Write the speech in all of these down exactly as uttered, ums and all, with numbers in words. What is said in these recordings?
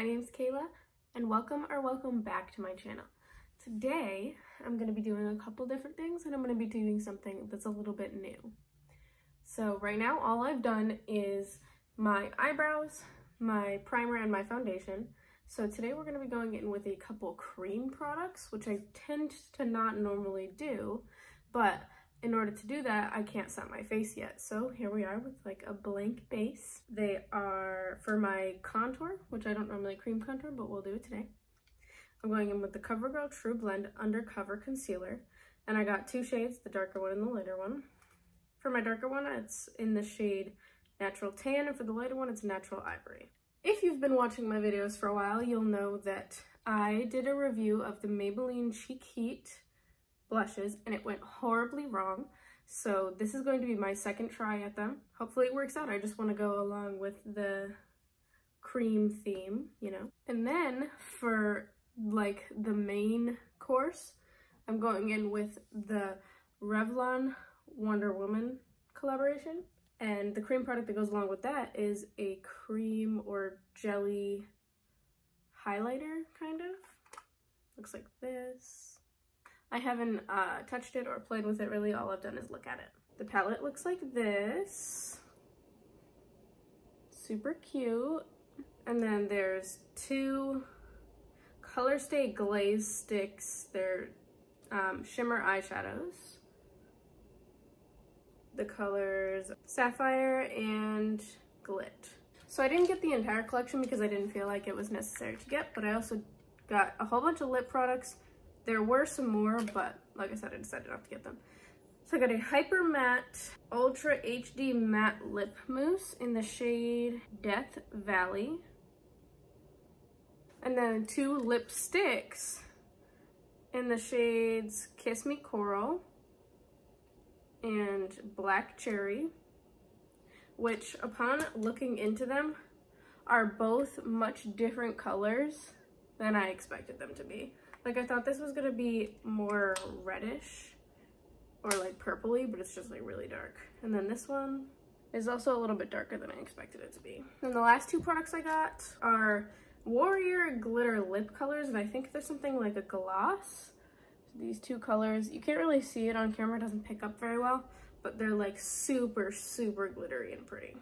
my name's Kayla, and welcome or welcome back to my channel. Today, I'm going to be doing a couple different things, and I'm going to be doing something that's a little bit new. So right now, all I've done is my eyebrows, my primer, and my foundation. So today we're going to be going in with a couple cream products, which I tend to not normally do, but in order to do that, I can't set my face yet. So here we are with like a blank base. They are for my contour, which I don't normally cream contour, but we'll do it today. I'm going in with the CoverGirl True Blend Undercover Concealer, and I got two shades, the darker one and the lighter one. For my darker one, it's in the shade Natural Tan, and for the lighter one, it's Natural Ivory. If you've been watching my videos for a while, you'll know that I did a review of the Maybelline Cheek Heat blushes, and it went horribly wrong, so this is going to be my second try at them. Hopefully it works out. I just want to go along with the cream theme, you know. And then for like the main course, I'm going in with the Revlon Wonder Woman collaboration. And the cream product that goes along with that is a cream or jelly highlighter, kind of. Looks like this. I haven't uh, touched it or played with it really. All I've done is look at it. The palette looks like this. Super cute. And then there's two Colorstay Glaze Sticks. They're um, shimmer eyeshadows. The colors Sapphire and Glit. So I didn't get the entire collection because I didn't feel like it was necessary to get, but I also got a whole bunch of lip products. There were some more, but like I said, I decided not to get them. So I got a Hyper Matte Ultra H D Matte Lip Mousse in the shade Death Valley. And then two lipsticks in the shades Kiss Me Coral and Black Cherry, which upon looking into them are both much different colors than I expected them to be. Like I thought this was gonna be more reddish or like purpley, but it's just like really dark. And then this one is also a little bit darker than I expected it to be. And the last two products I got are Warrior Glitter Lip Colors, and I think there's something like a gloss. These two colors, you can't really see it on camera, it doesn't pick up very well, but they're like super super glittery and pretty.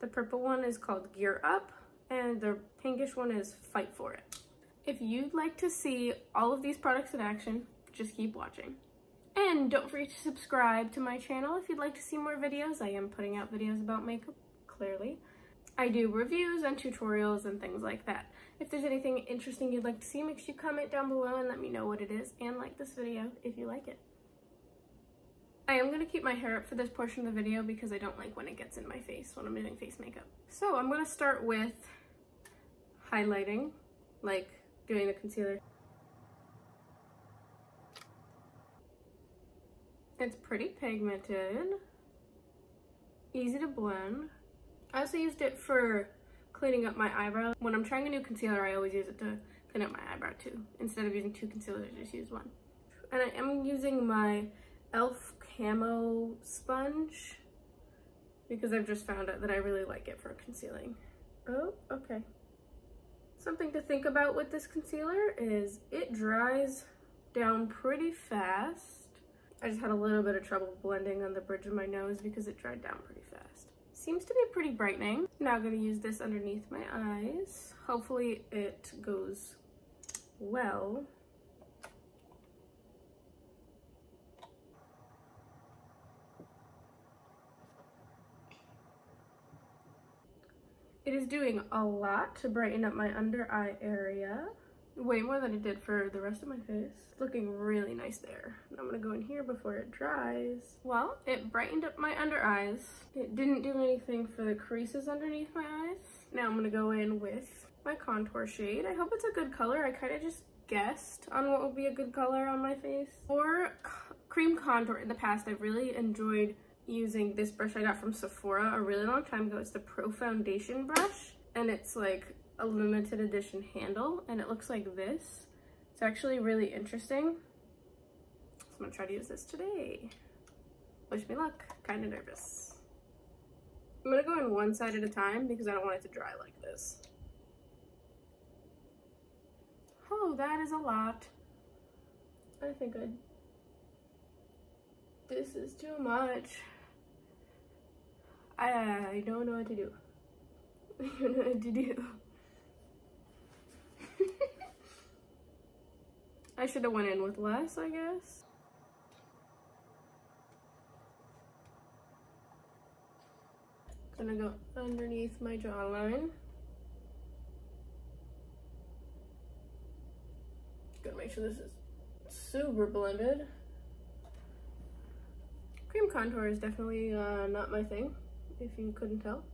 The purple one is called Gear Up and the pinkish one is Fight For It. If you'd like to see all of these products in action, just keep watching, and don't forget to subscribe to my channel if you'd like to see more videos. I am putting out videos about makeup. Clearly I do reviews and tutorials and things like that. If there's anything interesting you'd like to see, make sure you comment down below and let me know what it is, and like this video if you like it. I am going to keep my hair up for this portion of the video because I don't like when it gets in my face when I'm doing face makeup. So I'm going to start with highlighting, like doing the concealer. It's pretty pigmented, easy to blend. I also used it for cleaning up my eyebrow. When I'm trying a new concealer, I always use it to clean up my eyebrow too. Instead of using two concealers, I just use one. And I am using my e l f Camo Sponge because I've just found out that I really like it for concealing. Oh, okay. Something to think about with this concealer is it dries down pretty fast. I just had a little bit of trouble blending on the bridge of my nose because it dried down pretty fast. Seems to be pretty brightening. Now I'm going to use this underneath my eyes. Hopefully it goes well. It is doing a lot to brighten up my under eye area. Way more than it did for the rest of my face. It's looking really nice there. And I'm gonna go in here before it dries. Well, it brightened up my under eyes. It didn't do anything for the creases underneath my eyes. Now I'm gonna go in with my contour shade. I hope it's a good color. I kind of just guessed on what would be a good color on my face. For cream contour in the past, I've really enjoyed using this brush I got from Sephora a really long time ago. It's the Pro Foundation brush, and it's like a limited edition handle, and it looks like this. It's actually really interesting, so I'm gonna try to use this today. Wish me luck. Kind of nervous. I'm gonna go in one side at a time because I don't want it to dry like this. oh, that is a lot. I think I, this is too much. I don't know what to do. I don't know what to do. I should have went in with less, I guess. Gonna go underneath my jawline. Gotta make sure this is super blended. Cream contour is definitely uh, not my thing, if you couldn't tell.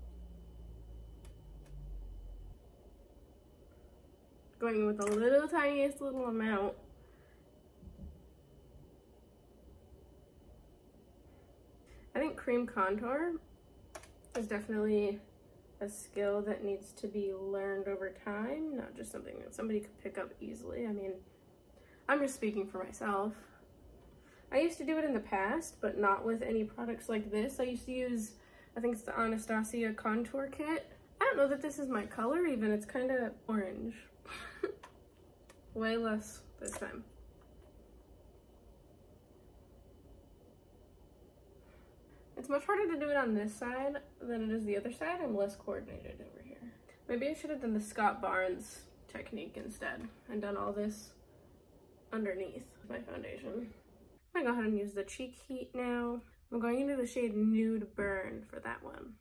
Going with the little tiniest little amount. I think cream contour is definitely a skill that needs to be learned over time, not just something that somebody could pick up easily. I mean, I'm just speaking for myself. I used to do it in the past, but not with any products like this. I used to use, I think it's the Anastasia Contour Kit. I don't know that this is my color even, it's kind of orange. Way less this time. It's much harder to do it on this side than it is the other side. I'm less coordinated over here. Maybe I should have done the Scott Barnes technique instead and done all this underneath my foundation. I'm gonna go ahead and use the Cheek Heat now. I'm going into the shade Nude Burn for that one.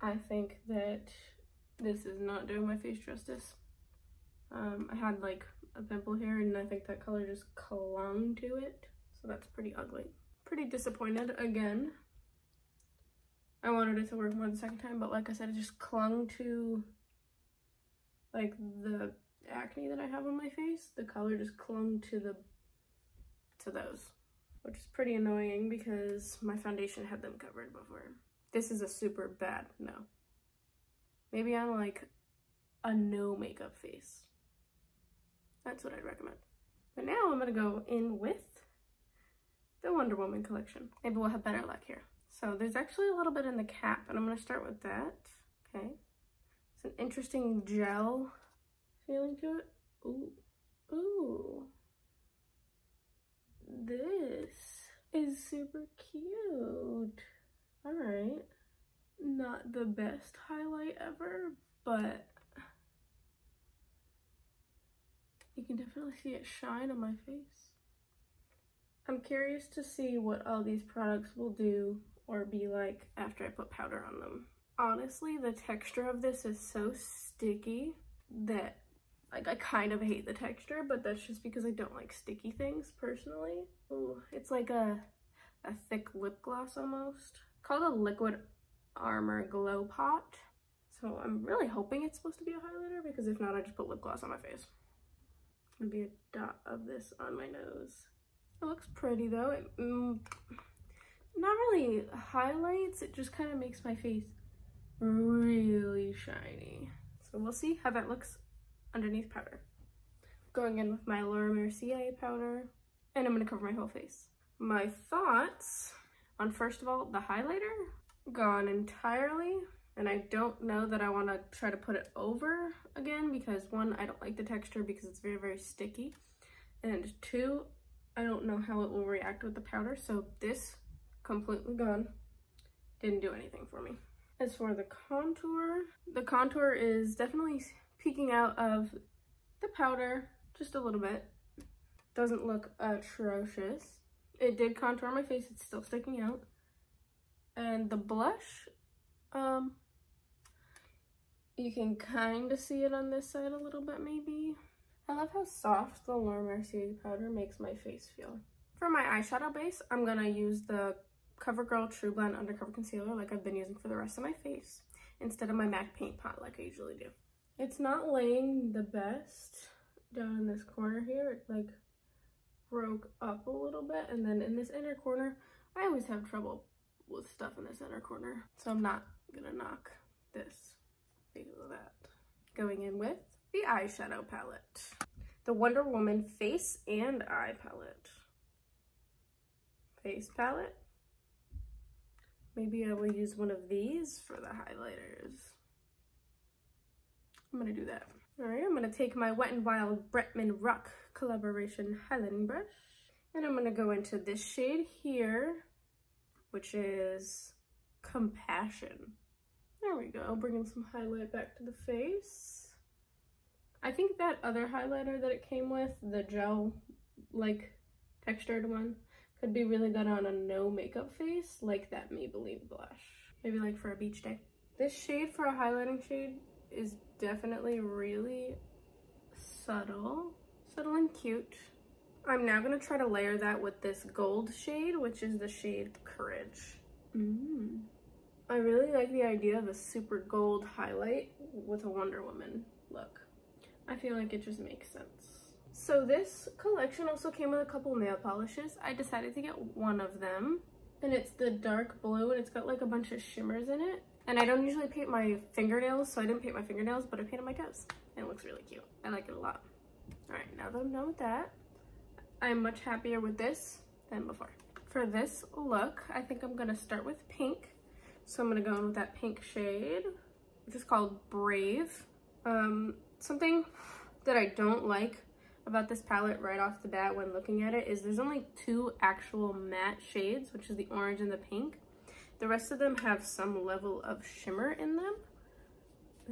I think that this is not doing my face justice. Um, I had like a pimple here and I think that color just clung to it. So that's pretty ugly. Pretty disappointed again. I wanted it to work more the second time, but like I said, it just clung to like the acne that I have on my face. The color just clung to the, to those, which is pretty annoying because my foundation had them covered before. This is a super bad no. Maybe I'm like a no makeup face. That's what I'd recommend. But now I'm gonna go in with the Wonder Woman collection. Maybe we'll have better luck here. So there's actually a little bit in the cap and I'm gonna start with that, okay? It's an interesting gel feeling to it. Ooh, ooh. This is super cute. All right, not the best highlight ever, but you can definitely see it shine on my face. I'm curious to see what all these products will do or be like after I put powder on them. Honestly, the texture of this is so sticky that, like, I kind of hate the texture, but that's just because I don't like sticky things personally. Ooh, it's like a, a thick lip gloss almost. It's called a Liquid Armor Glow Pot. So I'm really hoping it's supposed to be a highlighter because if not, I just put lip gloss on my face. Gonna be a dot of this on my nose. It looks pretty though. It mm, not really highlights, it just kind of makes my face really shiny. So we'll see how that looks underneath powder. Going in with my Laura Mercier powder and I'm gonna cover my whole face. My thoughts on, first of all, the highlighter, gone entirely. And I don't know that I want to try to put it over again because one, I don't like the texture because it's very, very sticky. And two, I don't know how it will react with the powder. So this, completely gone, didn't do anything for me. As for the contour, the contour is definitely peeking out of the powder just a little bit. Doesn't look atrocious. It did contour my face, it's still sticking out. And the blush, um... you can kind of see it on this side a little bit, maybe. I love how soft the Laura Mercier powder makes my face feel. For my eyeshadow base, I'm going to use the CoverGirl True Blend Undercover Concealer like I've been using for the rest of my face, instead of my MAC Paint Pot like I usually do. It's not laying the best down in this corner here. It like broke up a little bit, and then in this inner corner, I always have trouble with stuff in this inner corner, so I'm not gonna knock this because of that. Going in with the eyeshadow palette, the Wonder Woman face and eye palette. Face palette, Maybe I will use one of these for the highlighters. I'm gonna do that. All right, I'm gonna take my Wet n Wild Bretman Rock collaboration highlighting brush, and I'm gonna go into this shade here, which is Compassion. There we go, bringing some highlight back to the face. I think that other highlighter that it came with, the gel-like textured one, could be really good on a no makeup face, like that Maybelline blush. Maybe like for a beach day. This shade for a highlighting shade is definitely really subtle, subtle and cute. I'm now gonna try to layer that with this gold shade, which is the shade Courage. Mm. I really like the idea of a super gold highlight with a Wonder Woman look. I feel like it just makes sense. So this collection also came with a couple nail polishes. I decided to get one of them, and it's the dark blue, and it's got like a bunch of shimmers in it. And I don't usually paint my fingernails, so I didn't paint my fingernails, but I painted my toes, and it looks really cute. I like it a lot. All right, now that I'm done with that, I'm much happier with this than before. For this look, I think I'm gonna start with pink. So I'm gonna go in with that pink shade, which is called Brave. Um, something that I don't like about this palette right off the bat when looking at it is there's only two actual matte shades, which is the orange and the pink. The rest of them have some level of shimmer in them,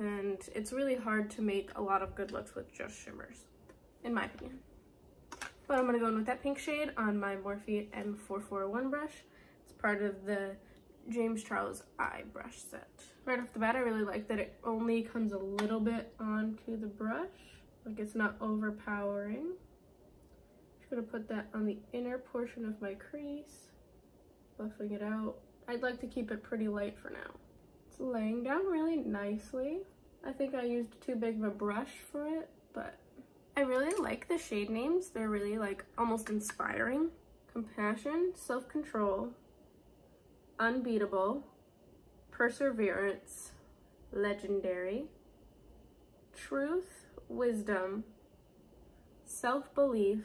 and it's really hard to make a lot of good looks with just shimmers, in my opinion. But I'm gonna go in with that pink shade on my Morphe M four four oh one brush. It's part of the James Charles Eye Brush set. Right off the bat, I really like that it only comes a little bit onto the brush. Like, it's not overpowering. Just gonna put that on the inner portion of my crease, buffing it out. I'd like to keep it pretty light for now. It's laying down really nicely. I think I used too big of a brush for it, but I really like the shade names. They're really like almost inspiring. Compassion, Self-Control, Unbeatable, Perseverance, Legendary, Truth, Wisdom, Self-Belief,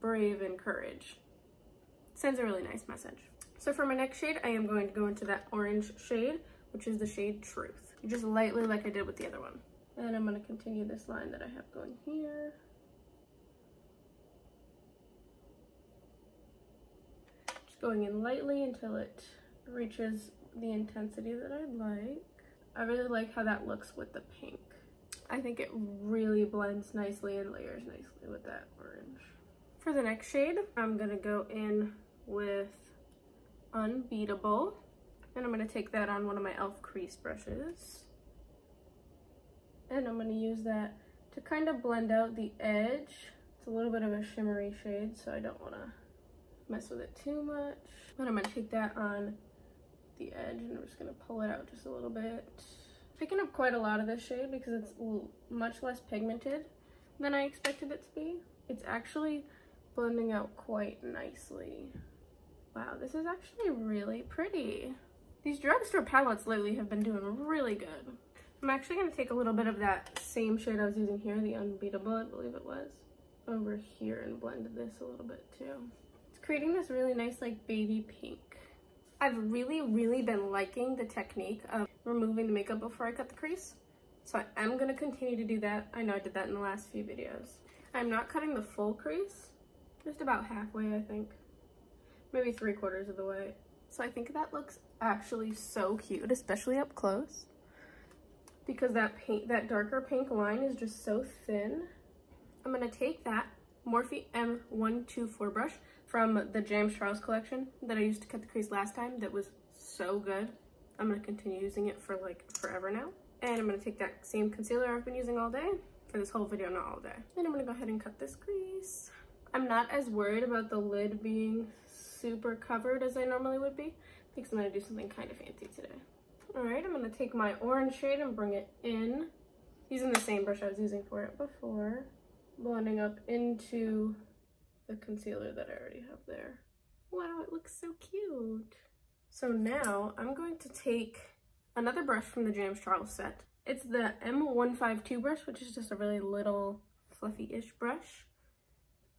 Brave, and Courage. Sends a really nice message. So for my next shade, I am going to go into that orange shade, which is the shade Truth. Just lightly, like I did with the other one. And I'm going to continue this line that I have going here. Just going in lightly until it reaches the intensity that I like. I really like how that looks with the pink. I think it really blends nicely and layers nicely with that orange. For the next shade, I'm gonna go in with Unbeatable, and I'm gonna take that on one of my e l f crease brushes, and I'm gonna use that to kind of blend out the edge. It's a little bit of a shimmery shade, so I don't want to mess with it too much, but I'm gonna take that on the edge, and I'm just gonna pull it out just a little bit. Picking up quite a lot of this shade because it's much less pigmented than I expected it to be. It's actually blending out quite nicely. Wow, this is actually really pretty. These drugstore palettes lately have been doing really good. I'm actually gonna take a little bit of that same shade I was using here, the Unbeatable, I believe it was, over here and blend this a little bit too. Creating this really nice like baby pink. I've really really been liking the technique of removing the makeup before I cut the crease, so I am going to continue to do that. I know I did that in the last few videos. I'm not cutting the full crease, just about halfway, I think, maybe three quarters of the way. So I think that looks actually so cute, especially up close, because that pink, that darker pink line is just so thin. I'm going to take that Morphe M one two four brush from the James Charles collection that I used to cut the crease last time. That was so good. I'm gonna continue using it for like forever now. And I'm gonna take that same concealer I've been using all day for this whole video, not all day. And I'm gonna go ahead and cut this crease. I'm not as worried about the lid being super covered as I normally would be because I'm gonna do something kind of fancy today. All right, I'm gonna take my orange shade and bring it in using the same brush I was using for it before, blending up into the concealer that I already have there. Wow, it looks so cute. So now I'm going to take another brush from the James Charles set. It's the M one five two brush, which is just a really little fluffy-ish brush.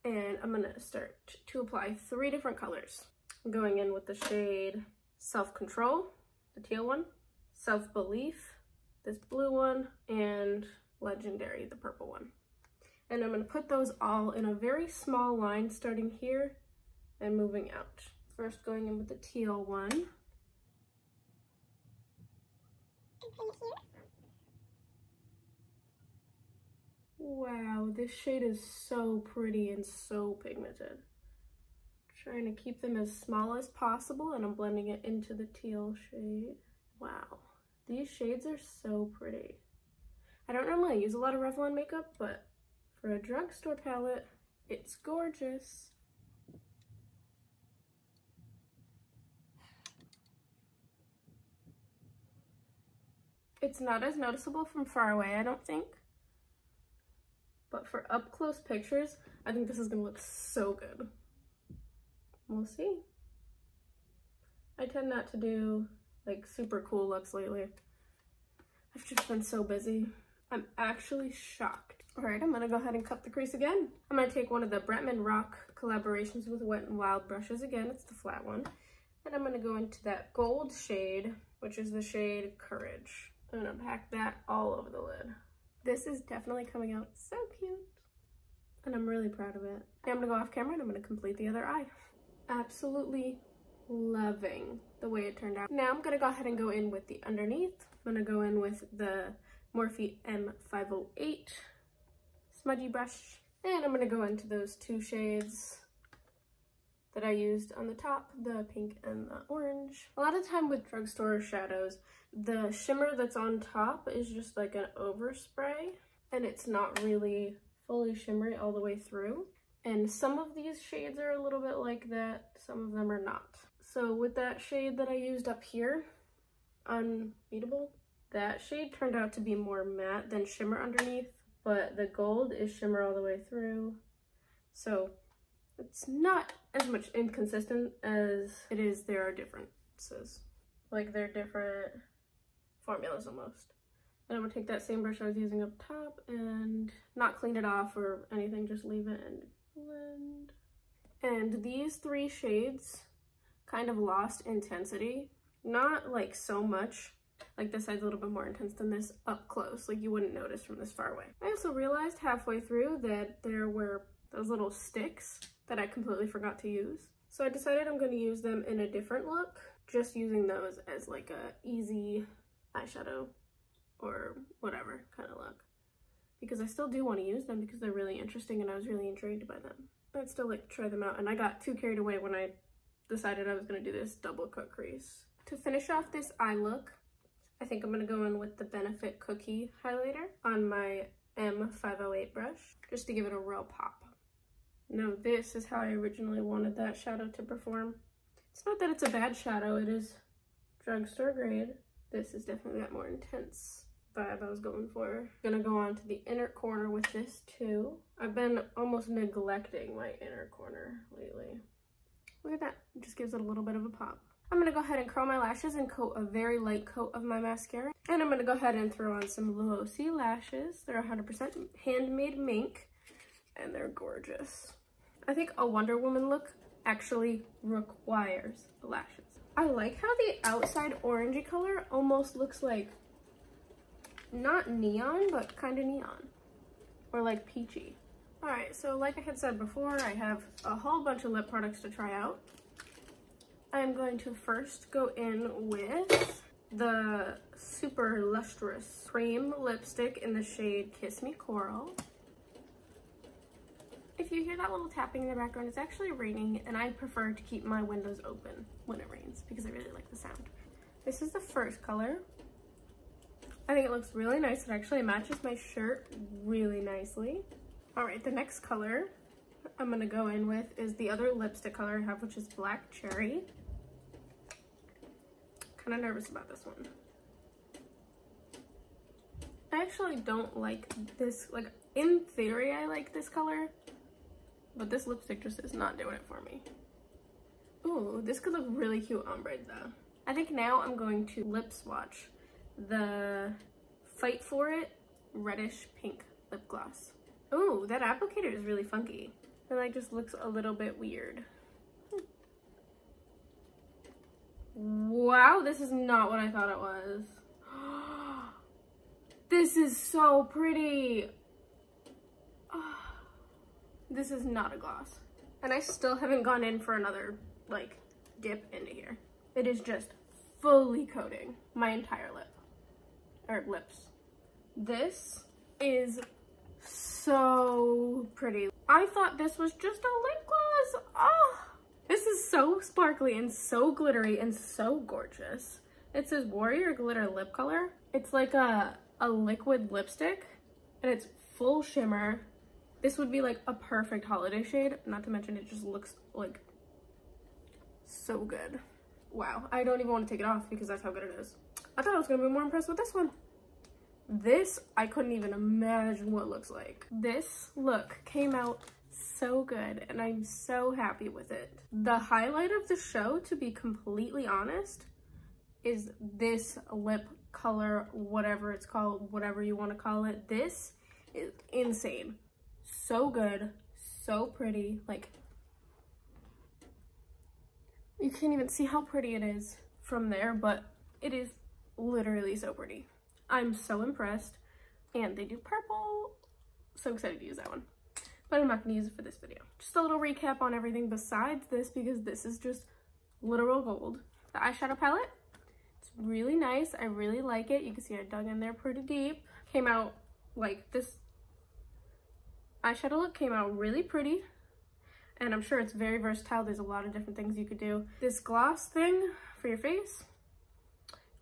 And I'm gonna start to apply three different colors. I'm going in with the shade Self-Control, the teal one, Self-Belief, this blue one, and Legendary, the purple one. And I'm going to put those all in a very small line starting here and moving out. First going in with the teal one. Wow, this shade is so pretty and so pigmented. Trying to keep them as small as possible, and I'm blending it into the teal shade. Wow, these shades are so pretty. I don't normally use a lot of Revlon makeup, but for a drugstore palette, it's gorgeous. It's not as noticeable from far away, I don't think. But for up-close pictures, I think this is gonna look so good. We'll see. I tend not to do like super cool looks lately. I've just been so busy. I'm actually shocked. All right, I'm gonna go ahead and cut the crease again. I'm gonna take one of the Bretman Rock collaborations with Wet n Wild brushes again. It's the flat one. And I'm gonna go into that gold shade, which is the shade Courage. I'm gonna pack that all over the lid. This is definitely coming out so cute. And I'm really proud of it. Now I'm gonna go off camera and I'm gonna complete the other eye. Absolutely loving the way it turned out. Now I'm gonna go ahead and go in with the underneath. I'm gonna go in with the Morphe M five oh eight smudgy brush, and I'm gonna go into those two shades that I used on the top, the pink and the orange. A lot of time with drugstore shadows, the shimmer that's on top is just like an overspray, and it's not really fully shimmery all the way through. And some of these shades are a little bit like that, some of them are not. So with that shade that I used up here, Unbeatable, that shade turned out to be more matte than shimmer underneath, but the gold is shimmer all the way through. So it's not as much inconsistent as it is there are differences. Like they're different formulas almost. And I'm gonna take that same brush I was using up top and not clean it off or anything, just leave it and blend. And these three shades kind of lost intensity, not like so much, like this side's a little bit more intense than this up close, like you wouldn't notice from this far away. I also realized halfway through that there were those little sticks that I completely forgot to use, so I decided I'm going to use them in a different look, just using those as like a easy eyeshadow or whatever kind of look, because I still do want to use them because they're really interesting and I was really intrigued by them. I'd still like to try them out, and I got too carried away when I decided I was going to do this double cut crease. To finish off this eye look, I think I'm going to go in with the Benefit Cookie highlighter on my M five oh eight brush just to give it a real pop. Now this is how I originally wanted that shadow to perform. It's not that it's a bad shadow, it is drugstore grade. This is definitely that more intense vibe I was going for. I'm gonna go on to the inner corner with this too. I've been almost neglecting my inner corner lately. Look at that, it just gives it a little bit of a pop. I'm gonna go ahead and curl my lashes and coat a very light coat of my mascara. And I'm gonna go ahead and throw on some Luosi lashes. They're one hundred percent handmade mink and they're gorgeous. I think a Wonder Woman look actually requires the lashes. I like how the outside orangey color almost looks like, not neon, but kind of neon. Or like peachy. All right, so like I had said before, I have a whole bunch of lip products to try out. I'm going to first go in with the super lustrous cream lipstick in the shade Kiss Me Coral. If you hear that little tapping in the background, it's actually raining, and I prefer to keep my windows open when it rains because I really like the sound. This is the first color. I think it looks really nice. It actually matches my shirt really nicely. All right, the next color I'm gonna go in with is the other lipstick color I have, which is Black Cherry. Kind of nervous about this one. I actually don't like this, like in theory I like this color, but this lipstick just is not doing it for me. Ooh, this could look really cute ombre though. I think now I'm going to lip swatch the Fight For It reddish pink lip gloss. Ooh, that applicator is really funky. It like just looks a little bit weird. Wow, this is not what I thought it was. This is so pretty. Oh, this is not a gloss. And I still haven't gone in for another, like, dip into here. It is just fully coating my entire lip, or lips. This is so pretty. I thought this was just a lip gloss. Oh, this is so sparkly and so glittery and so gorgeous. It says Warrior Glitter Lip Color. It's like a, a liquid lipstick, and it's full shimmer. This would be like a perfect holiday shade, not to mention it just looks like so good. Wow, I don't even want to take it off because that's how good it is. I thought I was gonna be more impressed with this one. This, I couldn't even imagine what it looks like. This look came out so good, and I'm so happy with it. The highlight of the show, to be completely honest, is this lip color, whatever it's called, whatever you want to call it. This is insane. So good, so pretty. Like, you can't even see how pretty it is from there, but it is literally so pretty. I'm so impressed, and they do purple. So excited to use that one, but I'm not gonna use it for this video. Just a little recap on everything besides this, because this is just literal gold. The eyeshadow palette, it's really nice. I really like it. You can see I dug in there pretty deep. Came out like this. Eyeshadow look came out really pretty, and I'm sure it's very versatile. There's a lot of different things you could do. This gloss thing for your face,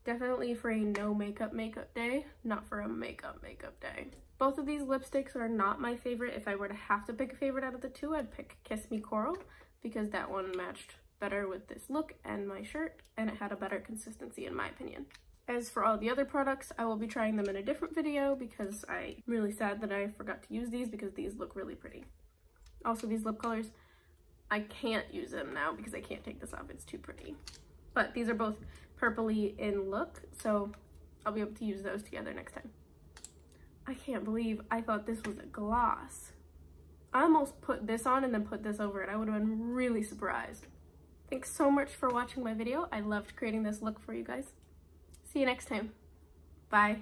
definitely for a no makeup makeup day, not for a makeup makeup day. Both of these lipsticks are not my favorite. If I were to have to pick a favorite out of the two, I'd pick Kiss Me Coral, because that one matched better with this look and my shirt, and it had a better consistency in my opinion. As for all the other products, I will be trying them in a different video, because I'm really sad that I forgot to use these, because these look really pretty. Also, these lip colors, I can't use them now because I can't take this off, it's too pretty. But these are both purpley in look, so I'll be able to use those together next time. I can't believe I thought this was a gloss. I almost put this on and then put this over it. I would have been really surprised. Thanks so much for watching my video. I loved creating this look for you guys. See you next time. Bye.